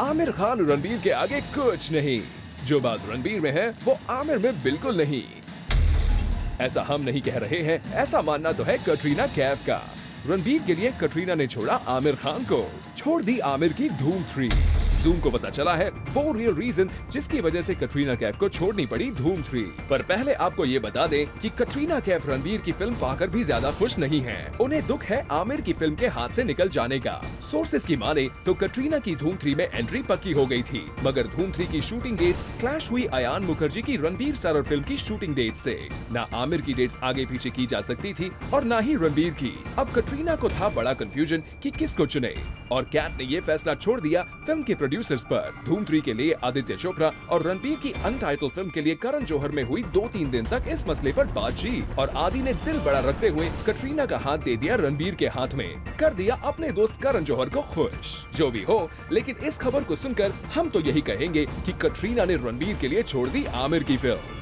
आमिर खान रणबीर के आगे कुछ नहीं। जो बात रणबीर में है वो आमिर में बिल्कुल नहीं। ऐसा हम नहीं कह रहे हैं, ऐसा मानना तो है कटरीना कैफ का। रणबीर के लिए कटरीना ने छोड़ा आमिर खान को, छोड़ दी आमिर की धूम 3। ज़ूम को पता चला है वो रियल रीजन जिसकी वजह से कटरीना कैफ को छोड़नी पड़ी धूम 3। पर पहले आपको ये बता दें कि कटरीना कैफ रणबीर की फिल्म पाकर भी ज्यादा खुश नहीं है। उन्हें दुख है आमिर की फिल्म के हाथ से निकल जाने का। सोर्सेस की माने तो कटरीना की धूम 3 में एंट्री पक्की हो गई थी, मगर धूम 3 की शूटिंग डेट्स क्लैश हुई अयान मुखर्जी की रणबीर सरर फिल्म की शूटिंग डेट से। न आमिर की डेट्स आगे पीछे की जा सकती थी और न ही रणबीर की। अब कटरीना को था बड़ा कंफ्यूजन कि किसको चुने, और कैफ ने ये फैसला छोड़ दिया फिल्म के प्रोड्यूसर्स पर। धूम 3 के लिए आदित्य चोपड़ा और रणबीर की अनटाइटल्ड फिल्म के लिए करण जौहर में हुई 2-3 दिन तक इस मसले पर बातचीत, और आदि ने दिल बड़ा रखते हुए कटरीना का हाथ दे दिया रणबीर के हाथ में, कर दिया अपने दोस्त करण जौहर को खुश। जो भी हो, लेकिन इस खबर को सुनकर हम तो यही कहेंगे कि कटरीना ने रणबीर के लिए छोड़ दी आमिर की फिल्म।